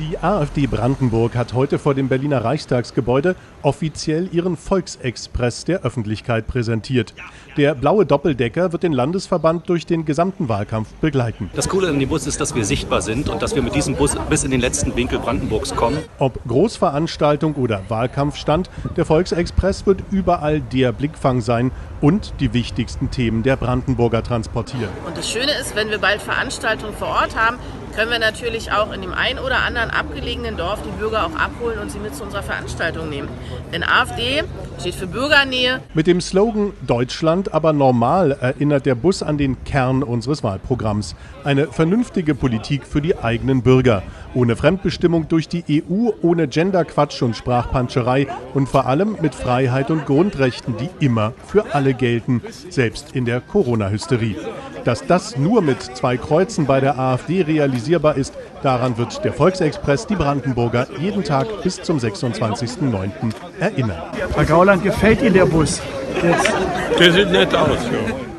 Die AfD Brandenburg hat heute vor dem Berliner Reichstagsgebäude offiziell ihren Volksexpress der Öffentlichkeit präsentiert. Der blaue Doppeldecker wird den Landesverband durch den gesamten Wahlkampf begleiten. Das Coole an dem Bus ist, dass wir sichtbar sind und dass wir mit diesem Bus bis in den letzten Winkel Brandenburgs kommen. Ob Großveranstaltung oder Wahlkampfstand, der Volksexpress wird überall der Blickfang sein und die wichtigsten Themen der Brandenburger transportieren. Und das Schöne ist, wenn wir bald Veranstaltungen vor Ort haben, können wir natürlich auch in dem einen oder anderen abgelegenen Dorf die Bürger auch abholen und sie mit zu unserer Veranstaltung nehmen. Denn AfD steht für Bürgernähe. Mit dem Slogan Deutschland aber normal erinnert der Bus an den Kern unseres Wahlprogramms. Eine vernünftige Politik für die eigenen Bürger. Ohne Fremdbestimmung durch die EU, ohne Genderquatsch und Sprachpanscherei und vor allem mit Freiheit und Grundrechten, die immer für alle gelten, selbst in der Corona-Hysterie. Dass das nur mit 2 Kreuzen bei der AfD realisierbar ist, daran wird der Volksexpress die Brandenburger jeden Tag bis zum 26.09. erinnern. Herr Gauland, gefällt Ihnen der Bus? Der sieht nett aus, ja.